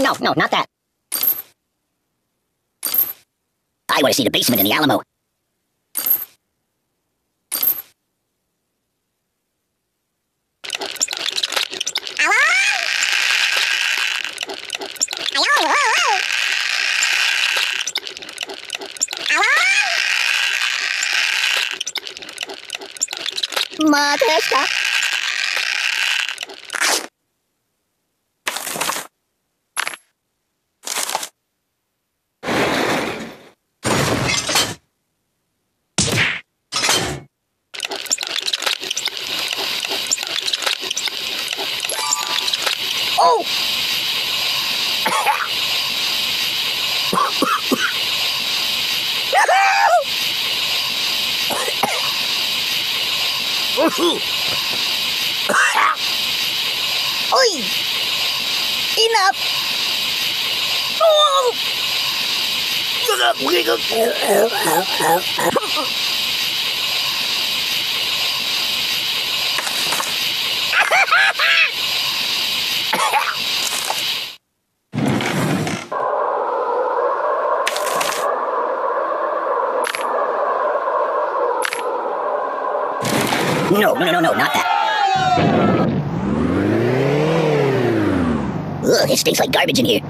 No, not that. I want to see the basement in the Alamo. Oh! Oi! Enough! Oh! No, not that. Ugh, it stinks like garbage in here.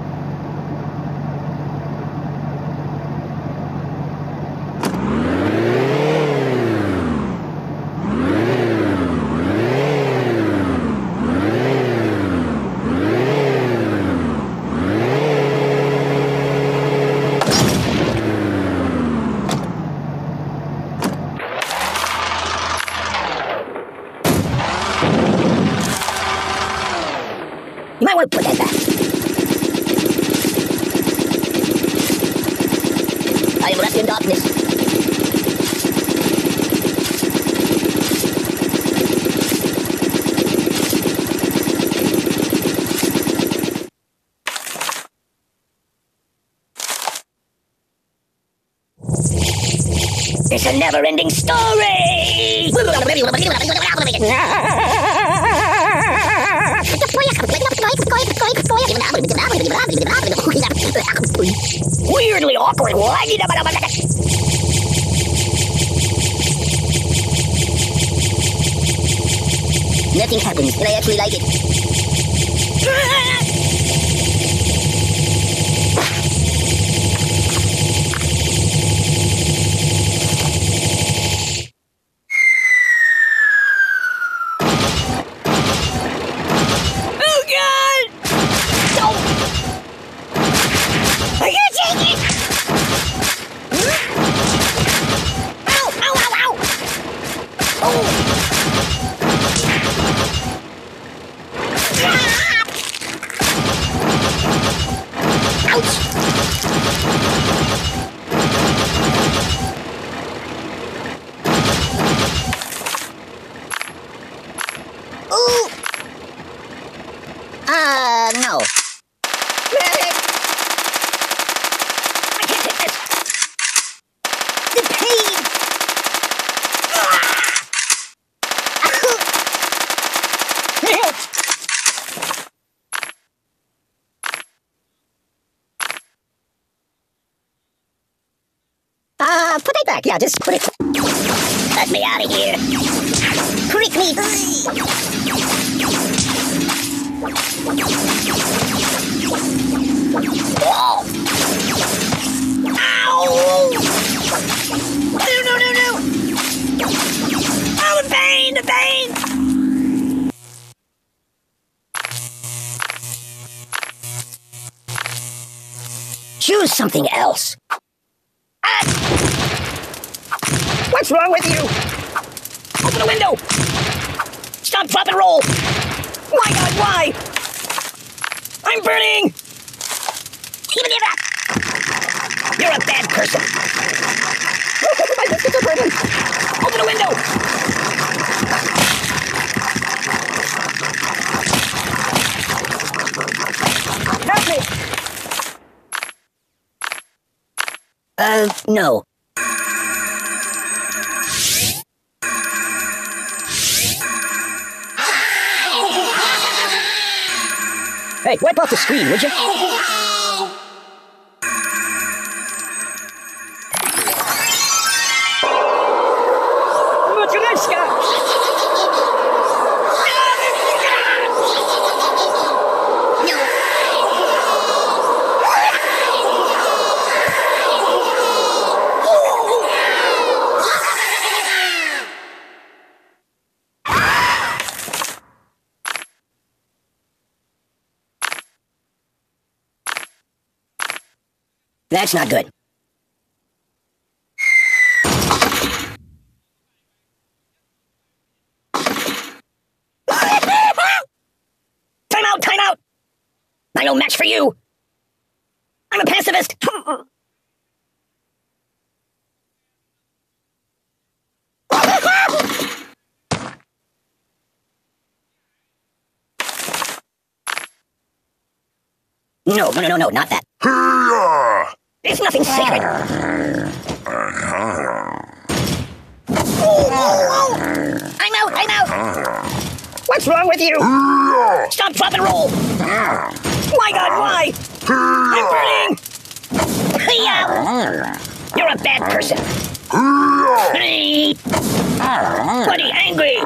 You might want to put that back. I am left in darkness. It's a never-ending story! Weirdly awkward. Nothing happens, and I actually like it. No. I can't take this. The pain. Put it back. Yeah, just put it. Let me out of here. Prick me. Whoa! Ow! No! Oh, the pain! The pain! Choose something else. What's wrong with you? Open the window! Stop, drop, and roll! My God, why? I'm burning! Even if you're a bad person. My biscuits are burning! Open the window! Help me! No. Hey, wipe off the screen, would you? That's not good. Time out! Time out! I no match for you! I'm a pacifist! No, not that. Hey-ya! There's nothing sacred. I'm out. What's wrong with you? Stop, drop, and roll. My God, why? I'm burning. You're a bad person. Bloody angry.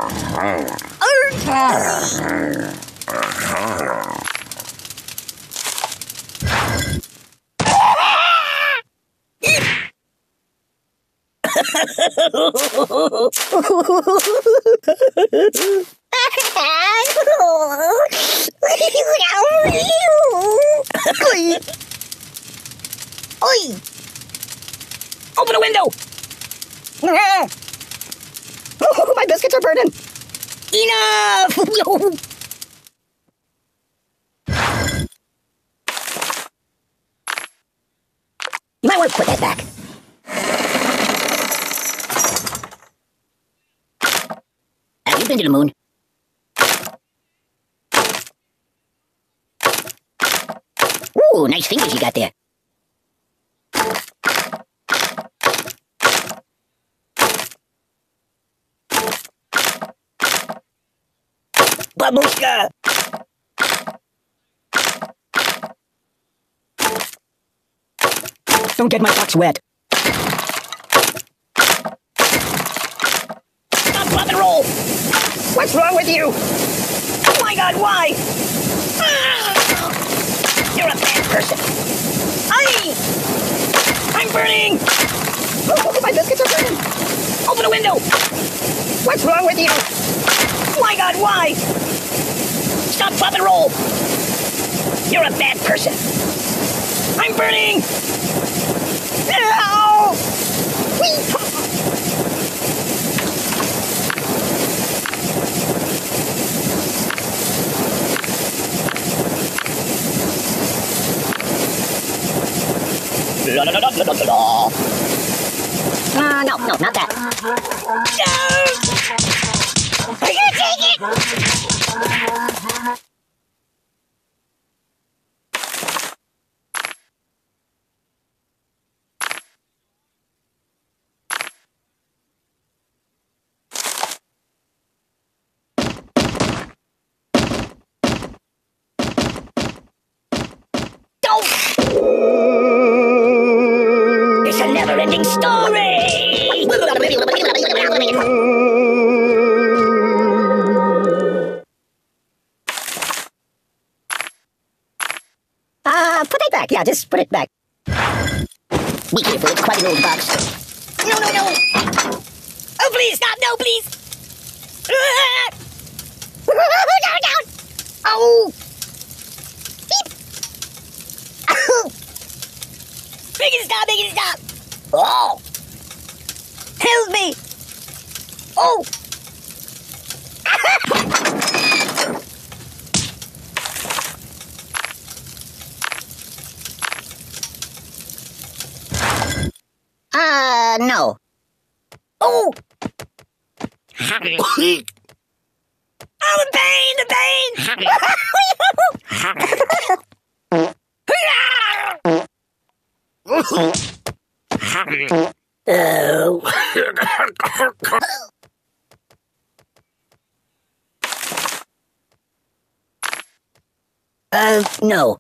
Oi! Open a window! Oh, my biscuits are burning! Enough! You might want to put that back. You've been to the moon. Ooh, nice fingers you got there. Babushka! Don't get my socks wet. Stop, drop, and roll! What's wrong with you? Oh my God, why? You're a bad person. I'm burning! Oh, my biscuits are burning! Open a window! What's wrong with you? Oh my God, why? Stop, drop, and roll! You're a bad person. I'm burning! Ow! Whee! No, not that. No! Are you taking it? Don't! It's a never-ending story! Put it back. Yeah, just put it back. Be careful, it's quite an old box. No. Oh, please, stop. No, please. Down. Oh. Beep. Make it stop. Oh. Help me! Oh! No. Oh! I'm in pain! The pain! Oh. No.